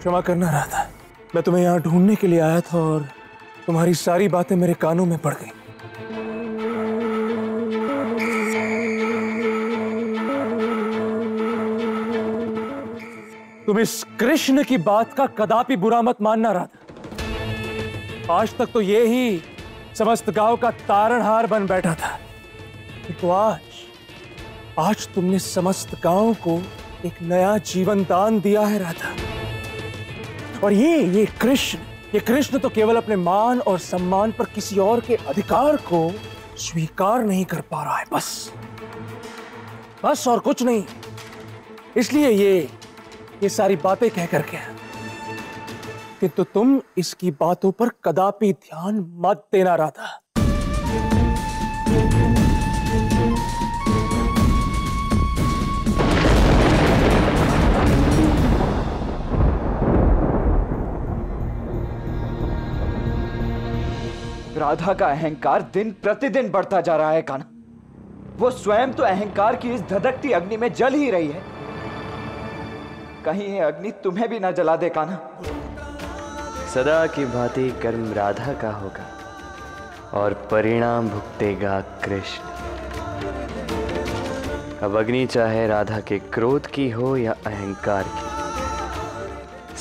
क्षमा करना राधा, मैं तुम्हें यहाँ ढूंढने के लिए आया था और तुम्हारी सारी बातें मेरे कानों में पड़ गई। तुम इस कृष्ण की बात का कदापि बुरा मत मानना राधा। आज तक तो ये ही समस्त गांव का तारणहार बन बैठा था, तो आज तुमने समस्त गांव को एक नया जीवन दान दिया है राधा। और ये कृष्ण तो केवल अपने मान और सम्मान पर किसी और के अधिकार को स्वीकार नहीं कर पा रहा है, बस और कुछ नहीं। इसलिए ये सारी बातें कह करके, किंतु तुम इसकी बातों पर कदापि ध्यान मत देना राधा। राधा का अहंकार दिन प्रतिदिन बढ़ता जा रहा है कान्हा। वो स्वयं तो अहंकार की इस धधकती अग्नि में जल ही रही है, कहीं ये अग्नि तुम्हें भी ना जला दे कान्हा। सदा की भांति कर्म राधा का होगा और परिणाम भुगतेगा कृष्ण। अब अग्नि चाहे राधा के क्रोध की हो या अहंकार की,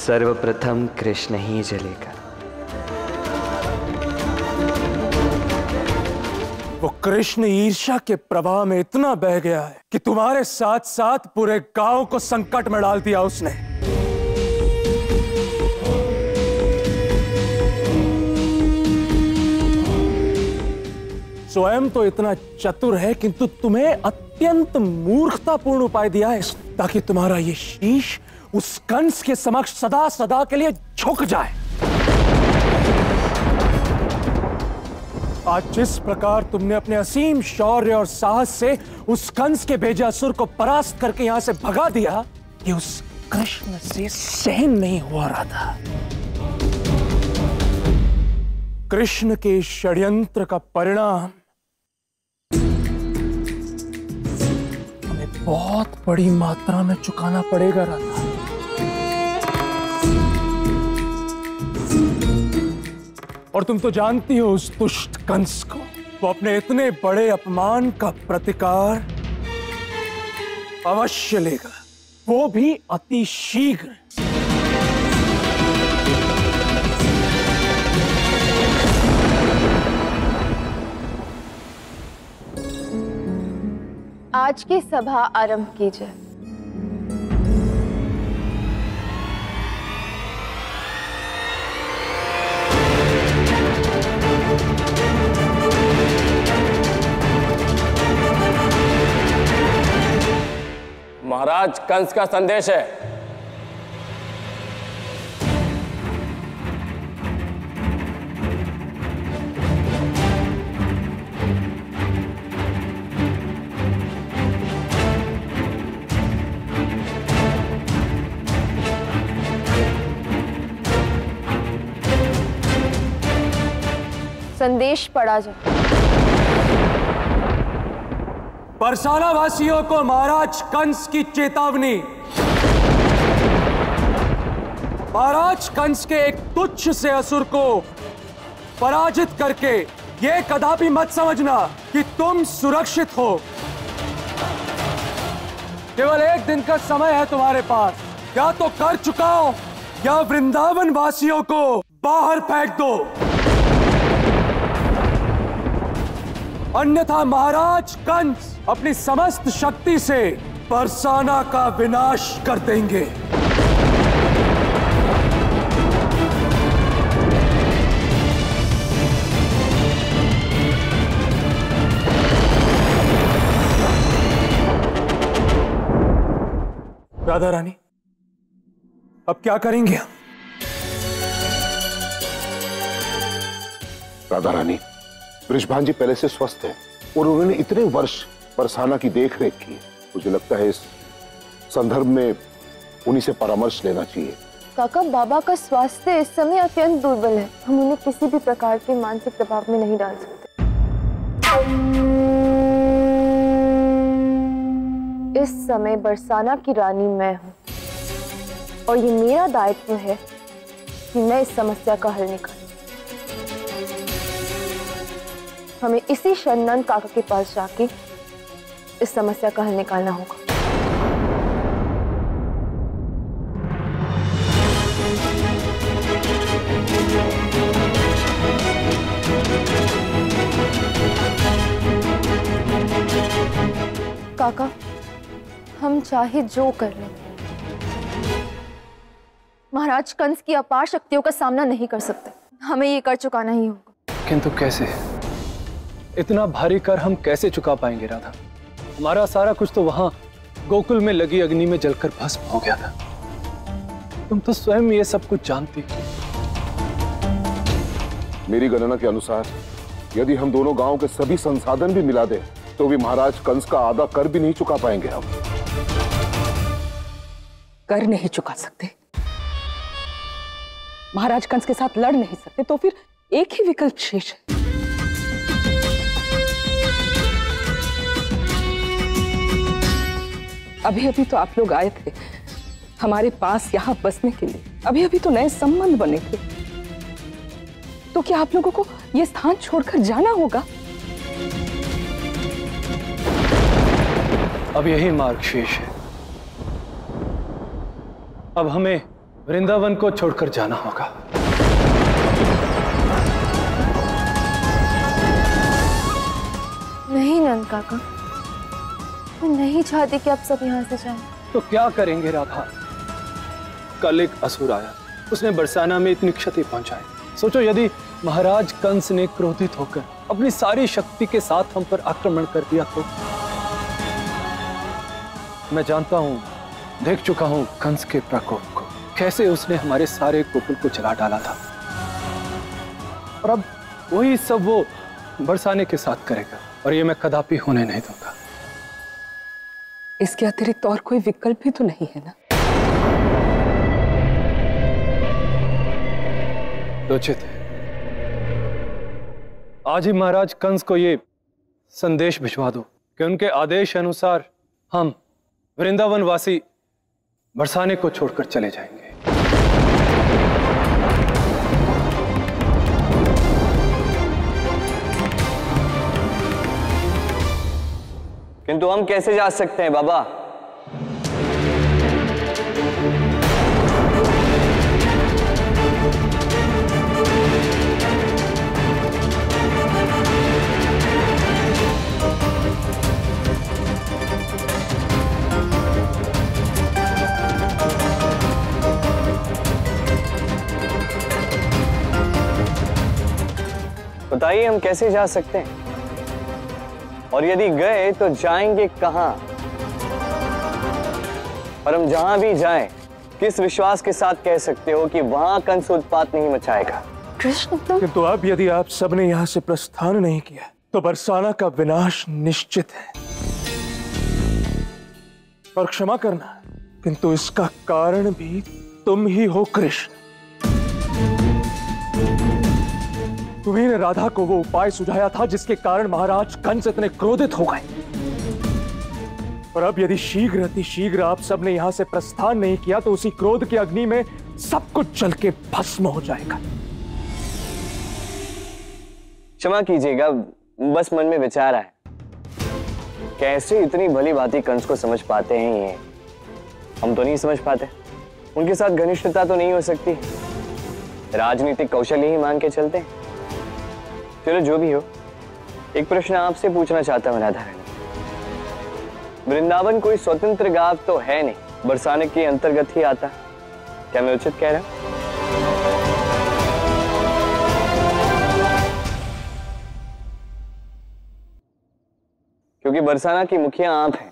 सर्वप्रथम कृष्ण ही जलेगा। वो कृष्ण ईर्ष्या के प्रवाह में इतना बह गया है कि तुम्हारे साथ साथ पूरे गांव को संकट में डाल दिया उसने। स्वयं तो इतना चतुर है किंतु तुम्हें अत्यंत मूर्खतापूर्ण उपाय दिया है ताकि तुम्हारा ये शीश उस कंस के समक्ष सदा सदा के लिए झुक जाए। आज जिस प्रकार तुमने अपने असीम शौर्य और साहस से उस कंस के भेजे असुर को परास्त करके यहां से भगा दिया, ये उस कृष्ण से सहन नहीं हुआ राधा। कृष्ण के षड्यंत्र का परिणाम हमें बहुत बड़ी मात्रा में चुकाना पड़ेगा राधा। और तुम तो जानती हो उस दुष्ट कंस को, वो अपने इतने बड़े अपमान का प्रतिकार अवश्य लेगा, वो भी अति शीघ्र। आज की सभा आरंभ कीजिए। महाराज, कंस का संदेश है। संदेश पढ़ा जाए। बरसाना वासियों को महाराज कंस की चेतावनी। महाराज कंस के एक तुच्छ से असुर को पराजित करके यह कदापि मत समझना कि तुम सुरक्षित हो। केवल एक दिन का समय है तुम्हारे पास, या तो कर चुकाओ या वृंदावन वासियों को बाहर फेंक दो, अन्यथा महाराज कंस अपनी समस्त शक्ति से बरसाना का विनाश कर देंगे। राधा रानी, अब क्या करेंगे हम? राधा रानी, बृषभान जी पहले से स्वस्थ हैं और उन्होंने इतने वर्ष बरसाना की देखरेख की। मुझे लगता है इस संदर्भ में उन्हीं से परामर्श लेना चाहिए। काका, बाबा का स्वास्थ्य इस समय अत्यंत दुर्बल है, हम उन्हें किसी भी प्रकार के मानसिक प्रभाव में नहीं डाल सकते। इस समय बरसाना की रानी मैं हूँ और ये मेरा दायित्व है कि मैं इस समस्या का हल निकालूं। हमें इसी शरणनंद काका के पास जाके इस समस्या का हल निकालना होगा। काका, हम चाहे जो कर लें, महाराज कंस की अपार शक्तियों का सामना नहीं कर सकते। हमें ये कर चुकाना ही होगा। किंतु कैसे? इतना भारी कर हम कैसे चुका पाएंगे राधा? हमारा सारा कुछ तो वहां गोकुल में लगी अग्नि में जलकर भस्म हो गया था। तुम तो स्वयं ये सब कुछ जानती हो। मेरी गणना के अनुसार यदि हम दोनों गांव के सभी संसाधन भी मिला दें तो भी महाराज कंस का आधा कर भी नहीं चुका पाएंगे। हम कर नहीं चुका सकते, महाराज कंस के साथ लड़ नहीं सकते, तो फिर एक ही विकल्प शेष है। अभी अभी तो आप लोग आए थे हमारे पास यहाँ बसने के लिए, अभी अभी तो नए संबंध बने थे, तो क्या आप लोगों को ये स्थान छोड़कर जाना होगा? अब यही मार्ग शेष है। अब हमें वृंदावन को छोड़कर जाना होगा। नहीं नंद काका, मैं नहीं चाहती कि आप सब यहाँ से जाएं। तो क्या करेंगे राधा? कल एक असुर आया, उसने बरसाना में इतनी क्षति पहुंचाई। सोचो यदि महाराज कंस ने क्रोधित होकर अपनी सारी शक्ति के साथ हम पर आक्रमण कर दिया तो। मैं जानता हूँ, देख चुका हूँ कंस के प्रकोप को, कैसे उसने हमारे सारे गोकुल को जला डाला था, और अब वही सब वो बरसाने के साथ करेगा, और ये मैं कदापि होने नहीं दूंगा। इसके अतिरिक्त और कोई विकल्प भी तो नहीं है ना? लोचित, आज ही महाराज कंस को ये संदेश भिजवा दो कि उनके आदेश अनुसार हम वृंदावनवासी बरसाने को छोड़कर चले जाएंगे। किंतु हम कैसे जा सकते हैं बाबा? बताइए हम कैसे जा सकते हैं, और यदि गए तो जाएंगे कहाँ? और हम जहां भी जाएं, किस विश्वास के साथ कह सकते हो कि वहां कंस उत्पात नहीं मचाएगा? कृष्ण, किंतु अब यदि आप सबने यहाँ से प्रस्थान नहीं किया तो बरसाना का विनाश निश्चित है। और क्षमा करना, किंतु इसका कारण भी तुम ही हो कृष्ण। तुम्हीं ने राधा को वो उपाय सुझाया था जिसके कारण महाराज कंस इतने क्रोधित हो गए, और अब यदि शीघ्र अतिशीघ्र आप सबने यहाँ से प्रस्थान नहीं किया तो उसी क्रोध की अग्नि में सब कुछ जल के भस्म हो जाएगा। क्षमा कीजिएगा, बस मन में विचार आए। कैसे इतनी भली भांति कंस को समझ पाते हैं ये? हम तो नहीं समझ पाते। उनके साथ घनिष्ठता तो नहीं हो सकती, राजनीतिक कौशल ही मान के चलते। चलो जो भी हो, एक प्रश्न आपसे पूछना चाहता हूँ राधा रानी। वृंदावन कोई स्वतंत्र गांव तो है नहीं, बरसाने के अंतर्गत ही आता, क्या मैं उचित कह रहा हूँ? क्योंकि बरसाना की मुखिया आप हैं,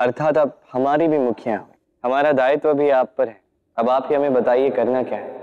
अर्थात आप हमारी भी मुखिया हैं। हमारा दायित्व भी आप पर है। अब आप ही हमें बताइए करना क्या है।